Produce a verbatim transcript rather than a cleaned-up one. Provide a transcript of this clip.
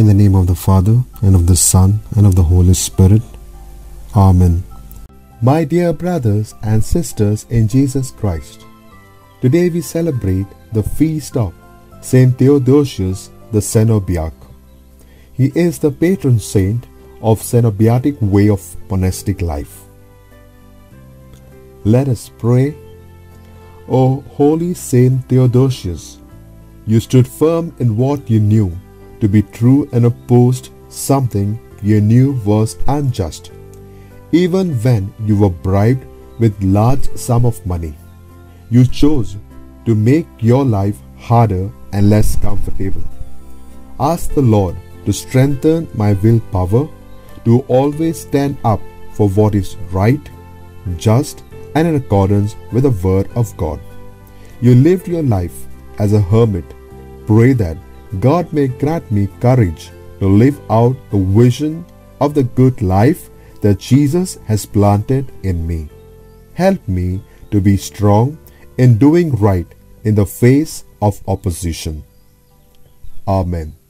In the name of the Father, and of the Son, and of the Holy Spirit. Amen. My dear brothers and sisters in Jesus Christ, today we celebrate the feast of Saint Theodosius the Cenobiatic. He is the patron saint of Cenobiatic way of monastic life. Let us pray. O holy Saint Theodosius, you stood firm in what you knew to be true and opposed something you knew was unjust, even when you were bribed with large sum of money. You chose to make your life harder and less comfortable. Ask the Lord to strengthen my willpower to always stand up for what is right, just, and in accordance with the Word of God. You lived your life as a hermit. Pray that God may grant me courage to live out the vision of the good life that Jesus has planted in me. Help me to be strong in doing right in the face of opposition. Amen.